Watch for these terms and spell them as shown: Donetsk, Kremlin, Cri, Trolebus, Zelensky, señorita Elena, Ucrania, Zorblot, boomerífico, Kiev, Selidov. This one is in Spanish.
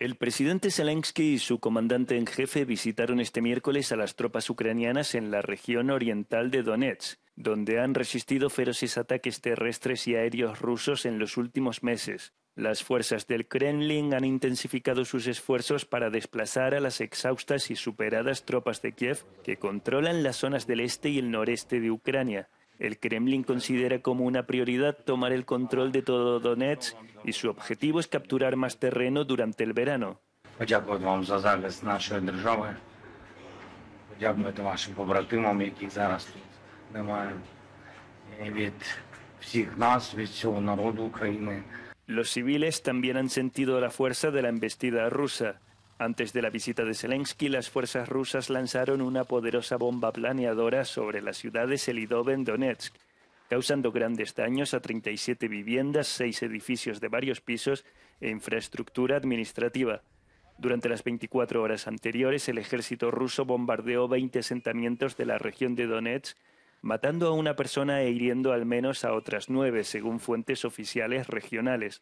El presidente Zelensky y su comandante en jefe visitaron este miércoles a las tropas ucranianas en la región oriental de Donetsk, donde han resistido feroces ataques terrestres y aéreos rusos en los últimos meses. Las fuerzas del Kremlin han intensificado sus esfuerzos para desplazar a las exhaustas y superadas tropas de Kiev que controlan las zonas del este y el noreste de Ucrania. El Kremlin considera como una prioridad tomar el control de todo Donetsk y su objetivo es capturar más terreno durante el verano. Los civiles también han sentido la fuerza de la embestida rusa. Antes de la visita de Zelensky, las fuerzas rusas lanzaron una poderosa bomba planeadora sobre la ciudad de Selidov en Donetsk, causando grandes daños a 37 viviendas, 6 edificios de varios pisos e infraestructura administrativa. Durante las 24 horas anteriores, el ejército ruso bombardeó 20 asentamientos de la región de Donetsk, matando a una persona e hiriendo al menos a otras 9, según fuentes oficiales regionales.